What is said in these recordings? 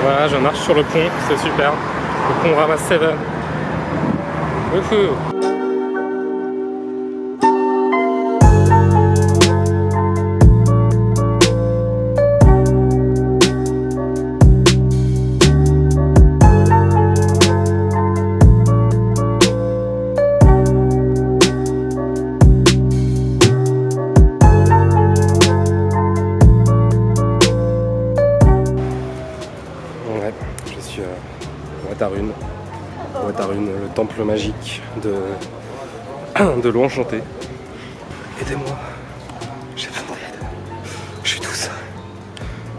Voilà, je marche sur le pont, c'est super. Le pont Rama Seven. Wouhou! Watarune, le temple magique de l'eau enchantée. Aidez-moi, j'ai besoin d'aide. Je suis tout seul.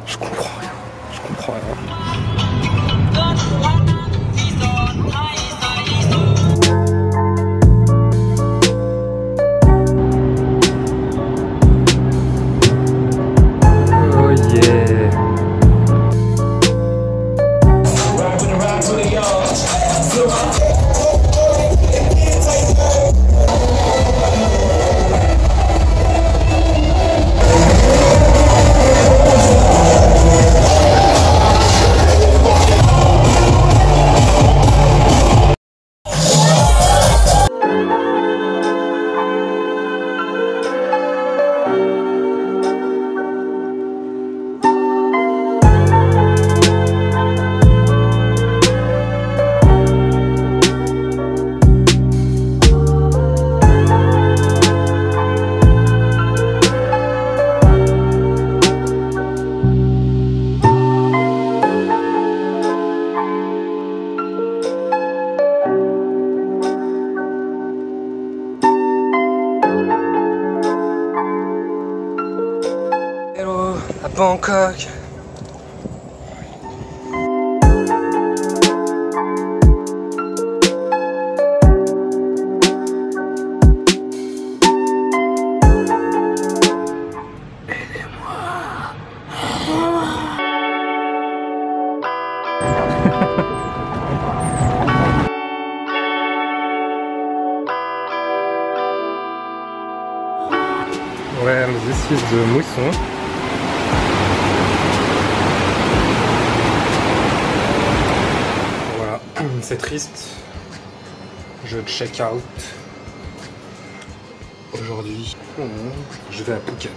Je comprends rien. Je comprends rien. Bangkok. Ouais, mais ici c'est de mousson. C'est triste, je check out aujourd'hui, je vais à Phuket.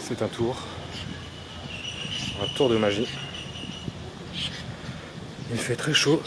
C'est un tour de magie, il fait très chaud.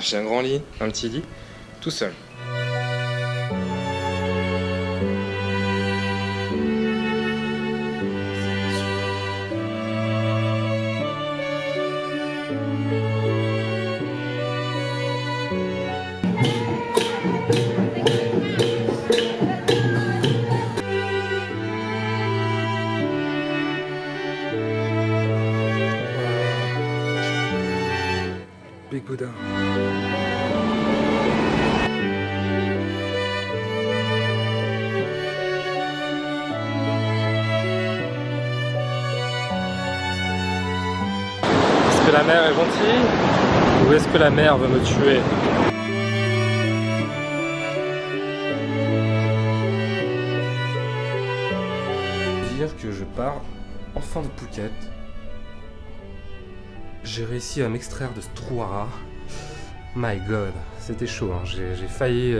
J'ai un grand lit, un petit lit, tout seul. Bouddha. Est-ce que la mer est gentille ou est-ce que la mer veut me tuer? Que je pars enfin de Phuket. J'ai réussi à m'extraire de ce trou à rats. My god, c'était chaud, hein. J'ai failli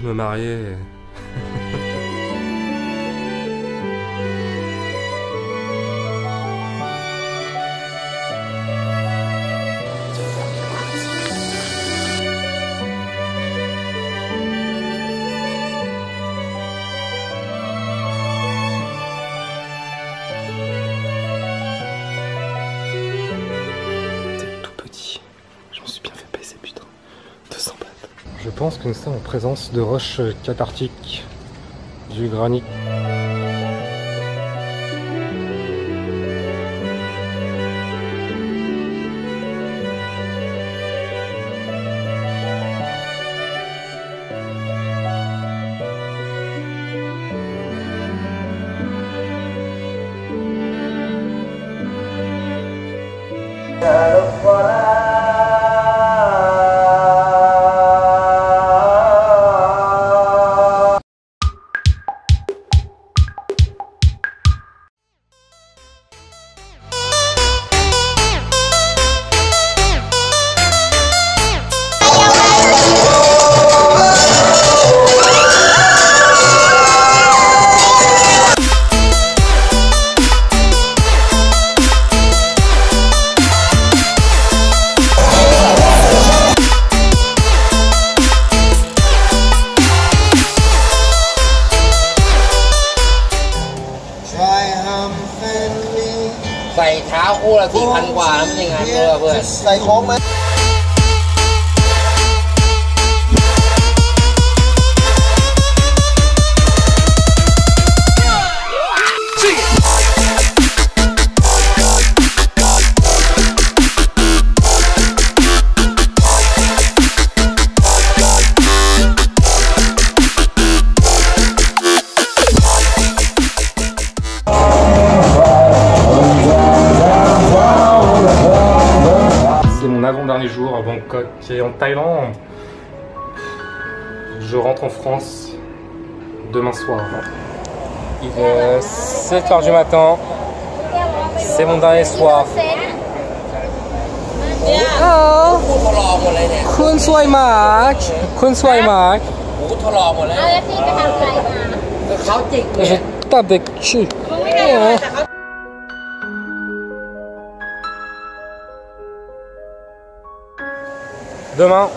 me marier. Je pense que nous sommes en présence de roches cathartiques, du granit. Dernier jour à Bangkok et en Thaïlande. Je rentre en France demain soir. Il est 7h du matin. C'est mon dernier soir. Hello. Kounsoy Mac. Kounsoy Mac. Je tape des culs. Demain,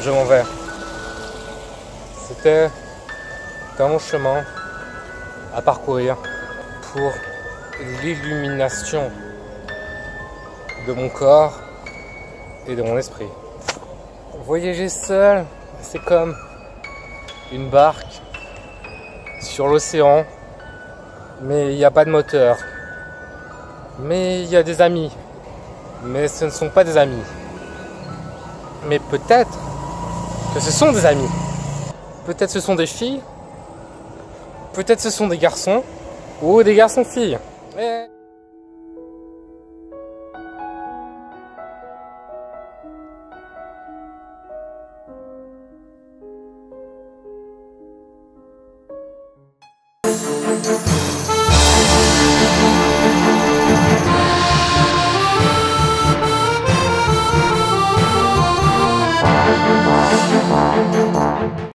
je m'en vais. C'était un long chemin à parcourir pour l'illumination de mon corps et de mon esprit. Voyager seul, c'est comme une barque sur l'océan, mais il n'y a pas de moteur. Mais il y a des amis, mais ce ne sont pas des amis. Mais peut-être que ce sont des amis. Peut-être ce sont des filles. Peut-être ce sont des garçons. Ou des garçons-filles. Mais...